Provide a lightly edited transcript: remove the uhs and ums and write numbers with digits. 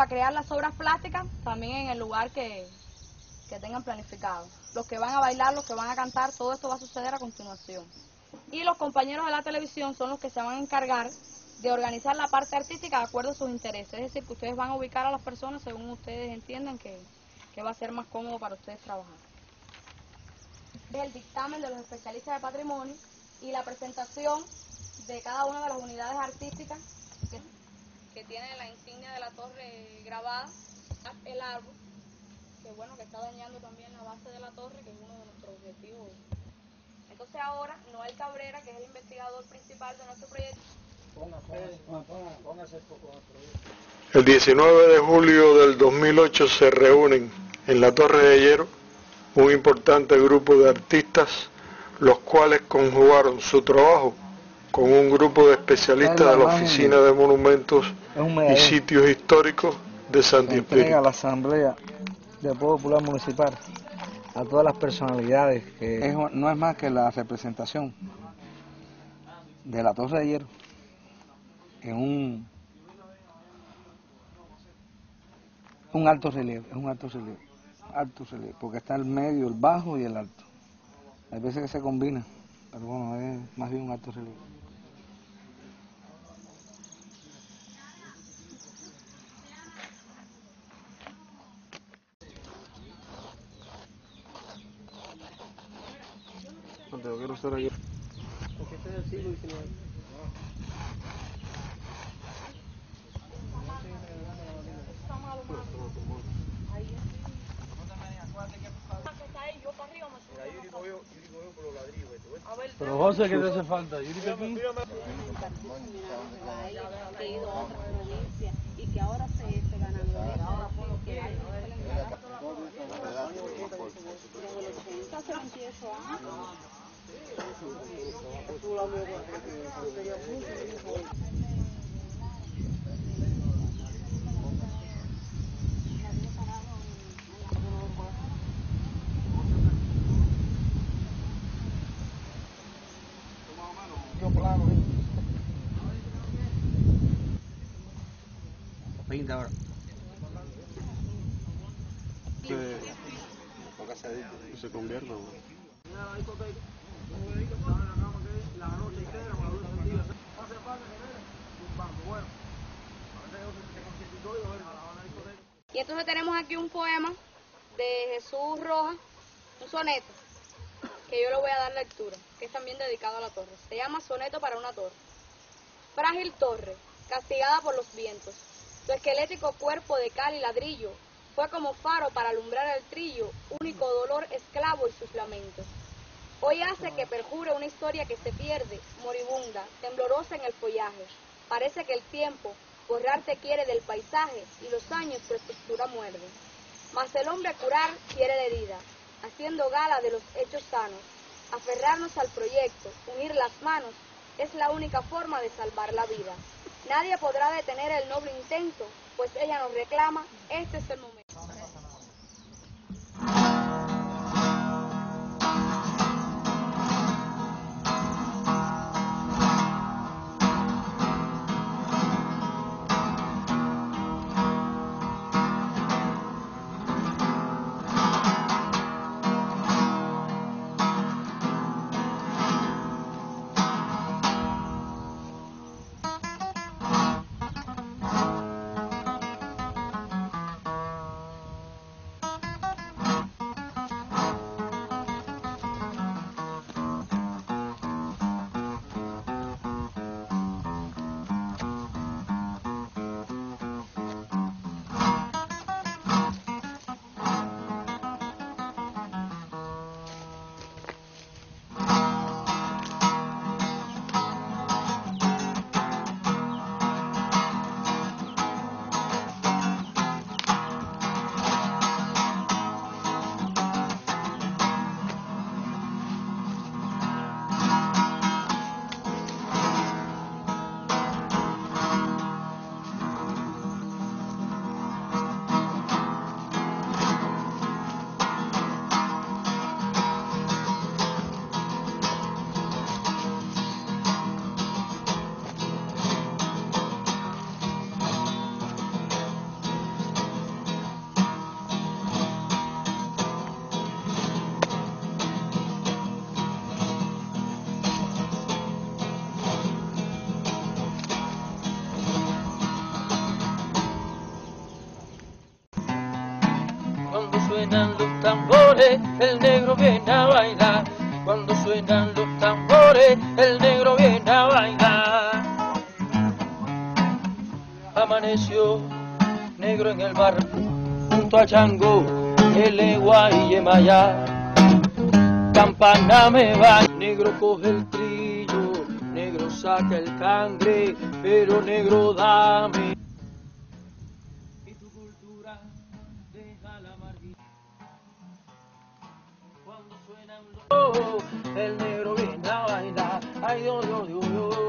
a crear las obras plásticas también en el lugar que tengan planificado. Los que van a bailar, los que van a cantar, todo esto va a suceder a continuación. Y los compañeros de la televisión son los que se van a encargar de organizar la parte artística de acuerdo a sus intereses. Es decir, que ustedes van a ubicar a las personas según ustedes entiendan que va a ser más cómodo para ustedes trabajar. Es el dictamen de los especialistas de patrimonio y la presentación de cada una de las unidades artísticas que tiene la insignia de la torre grabada, el árbol, que bueno, que está dañando también la base de la torre, que es uno de nuestros objetivos. Entonces ahora, Noel Cabrera, que es el investigador principal de nuestro proyecto. El 19 de julio del 2008 se reúnen en la Torre de Yero un importante grupo de artistas, los cuales conjugaron su trabajo con un grupo de especialistas de la Oficina de Monumentos y Sitios Históricos de Santo Espíritu. A la Asamblea del Pueblo Popular Municipal, a todas las personalidades que... no es más que la representación de la Torre de Hierro en un alto relieve, es un alto relieve, porque está el medio, el bajo y el alto. Hay veces que se combina, pero bueno, es más bien un alto relieve. Yo quiero estar aquí. Porque este es el siglo XIX. Pero José, ¿qué te hace falta? Yo digo aquí. Que ido a otras provincias y que ahora se esté ganando. Ahora por lo que hay. Entonces empiezo a... Pinta ahora. Se convierte. Y entonces tenemos aquí un poema de Jesús Rojas, un soneto, que yo le voy a dar lectura, que es también dedicado a la torre. Se llama Soneto para una torre. Frágil torre, castigada por los vientos, tu esquelético cuerpo de cal y ladrillo fue como faro para alumbrar el trillo, único dolor esclavo y sus lamentos. Hoy hace que perjure una historia que se pierde, moribunda, temblorosa en el follaje. Parece que el tiempo borrarte quiere del paisaje y los años su estructura muerde. Mas el hombre curar quiere de herida, haciendo gala de los hechos sanos. Aferrarnos al proyecto, unir las manos, es la única forma de salvar la vida. Nadie podrá detener el noble intento, pues ella nos reclama, este es el momento. tambores, el negro viene a bailar. Cuando suenan los tambores, el negro viene a bailar. Amaneció negro en el barrio, junto a Changó, Eleguá y Yemayá. Campana me va, negro coge el trillo, negro saca el cangre, pero negro dame. Y tu cultura deja la marquita. Cuando suenan los... el negro viene a bailar, ay, oh, oh, oh, oh.